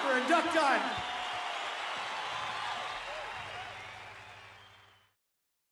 clapper and duck dive.